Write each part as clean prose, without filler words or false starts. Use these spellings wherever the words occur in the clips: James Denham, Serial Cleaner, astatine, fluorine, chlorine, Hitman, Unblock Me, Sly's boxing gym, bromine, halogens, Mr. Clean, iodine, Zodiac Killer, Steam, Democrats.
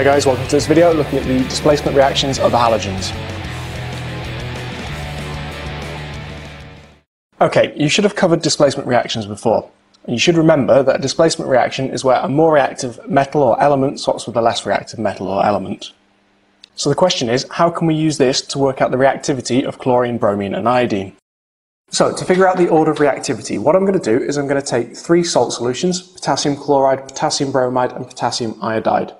Hi guys, welcome to this video looking at the displacement reactions of the halogens. Okay, you should have covered displacement reactions before. And you should remember that a displacement reaction is where a more reactive metal or element swaps with a less reactive metal or element. So the question is, how can we use this to work out the reactivity of chlorine, bromine and iodine? So to figure out the order of reactivity, what I'm going to do is I'm going to take three salt solutions, potassium chloride, potassium bromide and potassium iodide.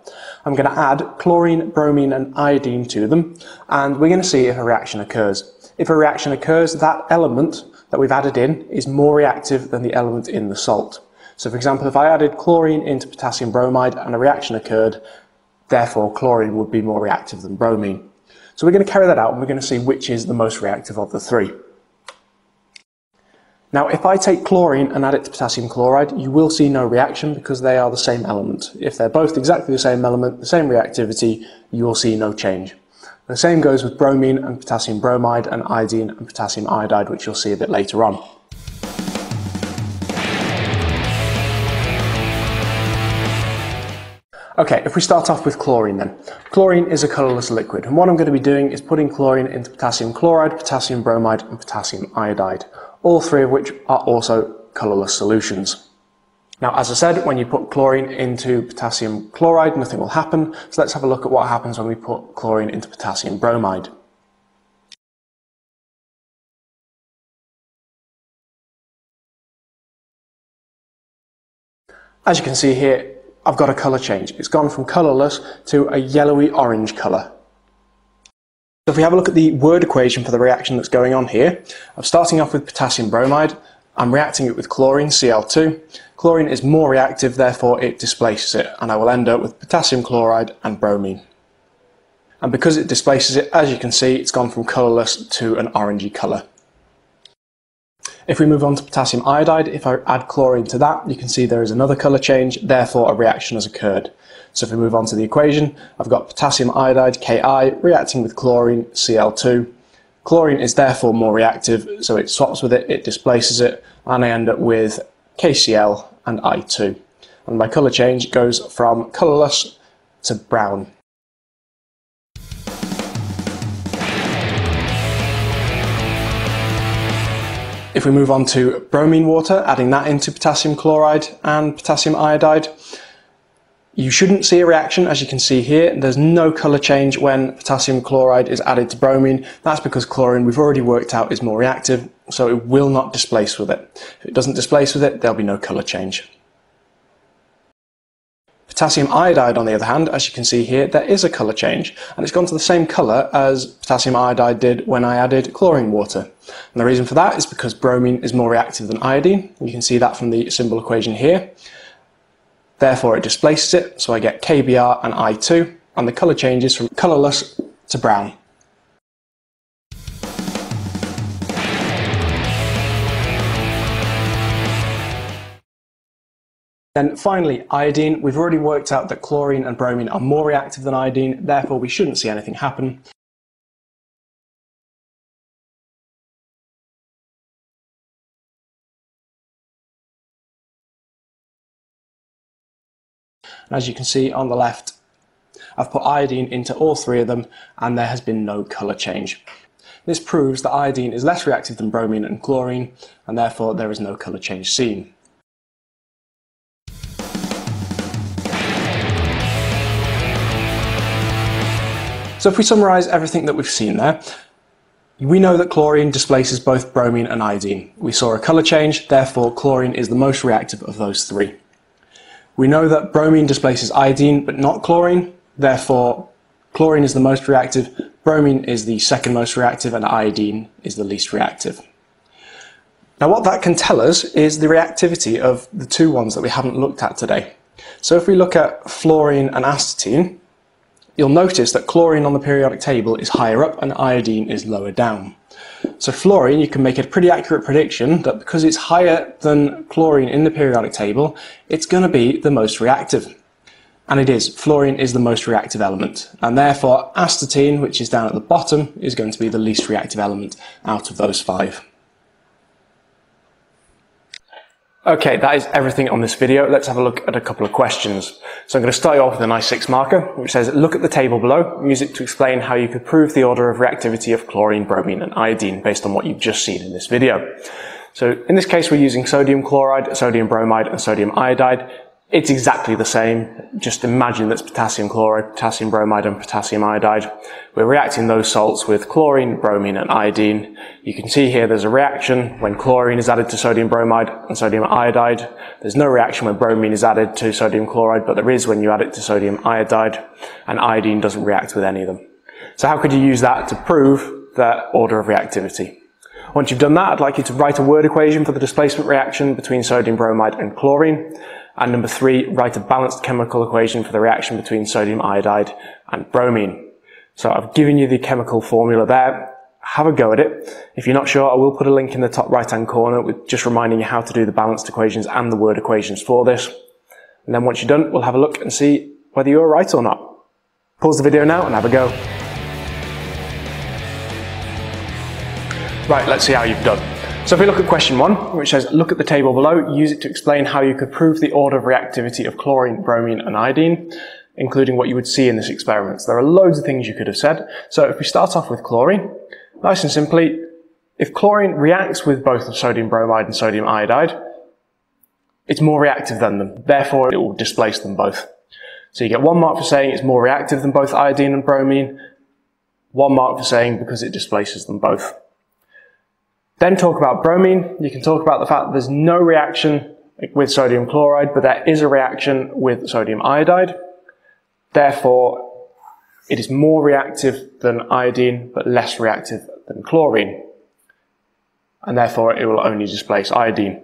I'm going to add chlorine, bromine and iodine to them, and we're going to see if a reaction occurs. If a reaction occurs, that element that we've added in is more reactive than the element in the salt. So for example, if I added chlorine into potassium bromide and a reaction occurred, therefore chlorine would be more reactive than bromine. So we're going to carry that out and we're going to see which is the most reactive of the three. Now, if I take chlorine and add it to potassium chloride, you will see no reaction because they are the same element. If they're both exactly the same element, the same reactivity, you will see no change. The same goes with bromine and potassium bromide and iodine and potassium iodide, which you'll see a bit later on. Okay, if we start off with chlorine then. Chlorine is a colourless liquid, and what I'm going to be doing is putting chlorine into potassium chloride, potassium bromide and potassium iodide, all three of which are also colourless solutions. Now, as I said, when you put chlorine into potassium chloride, nothing will happen, so let's have a look at what happens when we put chlorine into potassium bromide. As you can see here, I've got a colour change. It's gone from colourless to a yellowy-orange colour. So if we have a look at the word equation for the reaction that's going on here, I'm starting off with potassium bromide, I'm reacting it with chlorine, Cl2. Chlorine is more reactive, therefore it displaces it, and I will end up with potassium chloride and bromine. And because it displaces it, as you can see, it's gone from colourless to an orangey colour. If we move on to potassium iodide, if I add chlorine to that, you can see there is another colour change, therefore a reaction has occurred. So if we move on to the equation, I've got potassium iodide, Ki, reacting with chlorine, Cl2. Chlorine is therefore more reactive, so it swaps with it, it displaces it, and I end up with KCl and I2. And my colour change goes from colourless to brown. If we move on to bromine water, adding that into potassium chloride and potassium iodide, you shouldn't see a reaction. As you can see here, there's no colour change when potassium chloride is added to bromine. That's because chlorine, we've already worked out, is more reactive, so it will not displace with it. If it doesn't displace with it, there'll be no colour change. Potassium iodide, on the other hand, as you can see here, there is a colour change, and it's gone to the same colour as potassium iodide did when I added chlorine water. And the reason for that is because bromine is more reactive than iodine. You can see that from the symbol equation here. Therefore it displaces it, so I get KBr and I2, and the colour changes from colourless to brown. Then finally, iodine. We've already worked out that chlorine and bromine are more reactive than iodine, therefore we shouldn't see anything happen. As you can see on the left, I've put iodine into all three of them and there has been no colour change. This proves that iodine is less reactive than bromine and chlorine, and therefore there is no colour change seen. So if we summarise everything that we've seen there, we know that chlorine displaces both bromine and iodine. We saw a colour change, therefore chlorine is the most reactive of those three. We know that bromine displaces iodine, but not chlorine, therefore chlorine is the most reactive, bromine is the second most reactive, and iodine is the least reactive. Now what that can tell us is the reactivity of the two ones that we haven't looked at today. So if we look at fluorine and astatine, you'll notice that chlorine on the periodic table is higher up and iodine is lower down. So fluorine, you can make a pretty accurate prediction that because it's higher than chlorine in the periodic table, it's going to be the most reactive. And it is. Fluorine is the most reactive element. And therefore, astatine, which is down at the bottom, is going to be the least reactive element out of those five. Okay, that is everything on this video. Let's have a look at a couple of questions. So I'm going to start you off with an I6 marker, which says, look at the table below, use it to explain how you could prove the order of reactivity of chlorine, bromine and iodine based on what you've just seen in this video. So in this case, we're using sodium chloride, sodium bromide and sodium iodide. It's exactly the same. Just imagine that's potassium chloride, potassium bromide and potassium iodide. We're reacting those salts with chlorine, bromine and iodine. You can see here there's a reaction when chlorine is added to sodium bromide and sodium iodide. There's no reaction when bromine is added to sodium chloride, but there is when you add it to sodium iodide, and iodine doesn't react with any of them. So how could you use that to prove that order of reactivity? Once you've done that, I'd like you to write a word equation for the displacement reaction between sodium bromide and chlorine. And number three, write a balanced chemical equation for the reaction between sodium iodide and bromine. So I've given you the chemical formula there. Have a go at it. If you're not sure, I will put a link in the top right-hand corner with just reminding you how to do the balanced equations and the word equations for this. And then once you're done, we'll have a look and see whether you're right or not. Pause the video now and have a go. Right, let's see how you've done. So if we look at question one, which says, look at the table below, use it to explain how you could prove the order of reactivity of chlorine, bromine and iodine, including what you would see in this experiment. So there are loads of things you could have said. So if we start off with chlorine, nice and simply, if chlorine reacts with both sodium bromide and sodium iodide, it's more reactive than them. Therefore, it will displace them both. So you get 1 mark for saying it's more reactive than both iodine and bromine, 1 mark for saying because it displaces them both. Then talk about bromine. You can talk about the fact that there's no reaction with sodium chloride, but there is a reaction with sodium iodide. Therefore, it is more reactive than iodine, but less reactive than chlorine. And therefore, it will only displace iodine.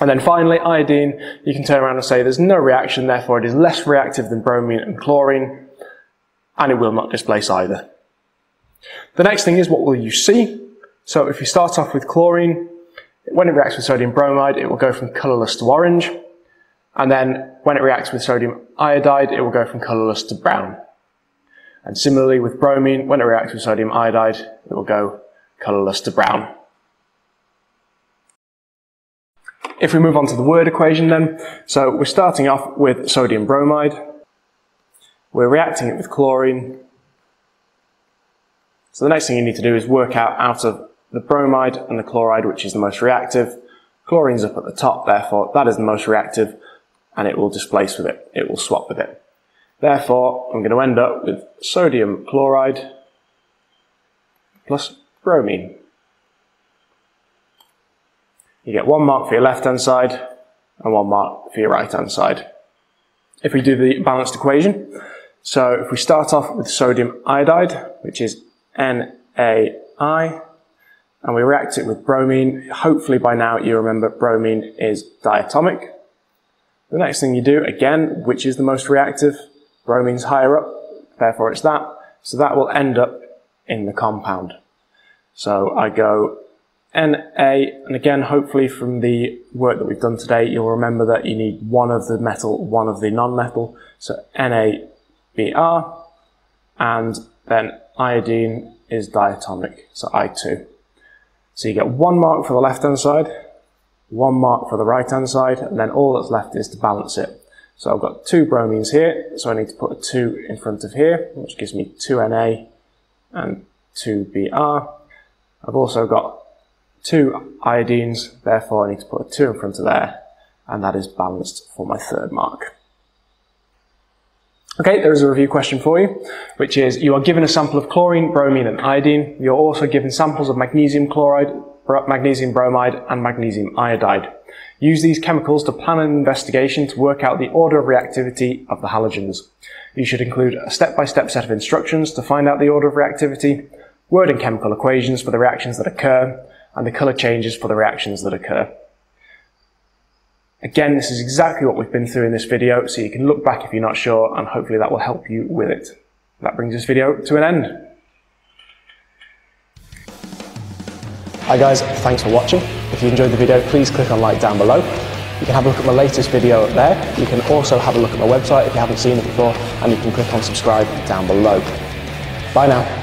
And then finally, iodine, you can turn around and say there's no reaction, therefore it is less reactive than bromine and chlorine, and it will not displace either. The next thing is, what will you see? So if we start off with chlorine, when it reacts with sodium bromide, it will go from colourless to orange. And then when it reacts with sodium iodide, it will go from colourless to brown. And similarly with bromine, when it reacts with sodium iodide, it will go colourless to brown. If we move on to the word equation then, so we're starting off with sodium bromide. We're reacting it with chlorine. So the next thing you need to do is work out of the bromide and the chloride, which is the most reactive. Chlorine's up at the top, therefore that is the most reactive, and it will displace with it. It will swap with it. Therefore, I'm going to end up with sodium chloride plus bromine. You get 1 mark for your left-hand side and 1 mark for your right-hand side. If we do the balanced equation, so if we start off with sodium iodide, which is NAI, and we react it with bromine. Hopefully by now you remember bromine is diatomic. The next thing you do, again, which is the most reactive? Bromine's higher up, therefore it's that. So that will end up in the compound. So I go Na, and again, hopefully from the work that we've done today, you'll remember that you need one of the metal, one of the non-metal. So NaBr, and then iodine is diatomic, so I2. So you get 1 mark for the left-hand side, 1 mark for the right-hand side, and then all that's left is to balance it. So I've got 2 bromines here, so I need to put a 2 in front of here, which gives me 2Na and 2Br. I've also got 2 iodines, therefore I need to put a 2 in front of there, and that is balanced for my 3rd mark. Okay, there is a review question for you, which is, you are given a sample of chlorine, bromine and iodine. You're also given samples of magnesium chloride, magnesium bromide and magnesium iodide. Use these chemicals to plan an investigation to work out the order of reactivity of the halogens. You should include a step-by-step set of instructions to find out the order of reactivity, word and chemical equations for the reactions that occur, and the colour changes for the reactions that occur. Again, this is exactly what we've been through in this video, so you can look back if you're not sure, and hopefully that will help you with it. That brings this video to an end. Hi guys, thanks for watching. If you enjoyed the video, please click on like down below. You can have a look at my latest video up there. You can also have a look at my website if you haven't seen it before, and you can click on subscribe down below. Bye now.